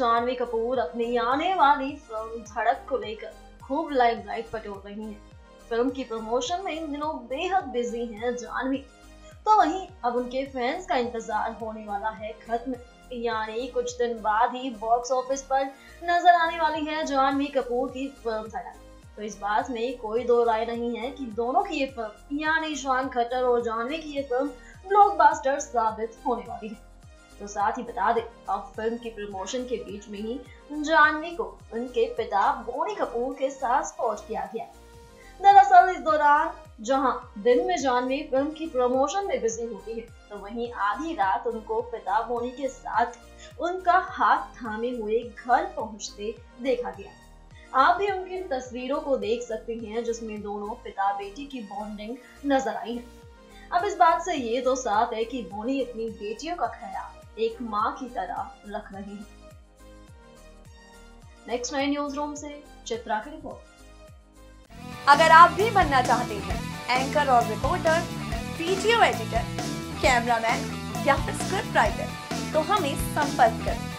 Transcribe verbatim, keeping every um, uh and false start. जान्हवी कपूर अपनी आने वाली फिल्म धड़क को लेकर खूब लाइमलाइट बटोर रही हैं। फिल्म की प्रमोशन में इन दिनों बेहद बिजी हैं जान्हवी, तो वहीं अब उनके फैंस का इंतजार होने वाला है खत्म। यानी कुछ दिन बाद ही बॉक्स ऑफिस पर नजर आने वाली है जान्हवी कपूर की फिल्म धड़क। तो इस बात में कोई दो राय नहीं है कि दोनों की ये फिल्म यानी ईशान खट्टर और जान्हवी की ये फिल्म ब्लॉकबस्टर साबित होने वाली है। तो साथ ही बता दे, अब फिल्म की प्रमोशन के बीच में ही जान्हवी को उनके पिता बोनी कपूर के साथ स्पॉट किया गया। दरअसल इस दौरान जहां दिन में जान्हवी फिल्म की प्रमोशन में बिजी होती है, तो वहीं आधी रात उनको पिता बोनी के साथ उनका हाथ थामे हुए घर पहुंचते देखा गया। आप भी उनकी तस्वीरों को देख सकते हैं जिसमें दोनों पिता बेटी की बॉन्डिंग नजर आई है। अब इस बात से ये तो साफ है कि बोनी अपनी बेटियों का ख्याल एक माँ की तरह रख रही है। नेक्स्ट नाइन न्यूज रूम से चित्रा की रिपोर्ट। अगर आप भी बनना चाहते हैं एंकर और रिपोर्टर, वीडियो एडिटर, कैमरामैन या फिर स्क्रिप्ट राइटर, तो हमें संपर्क करें।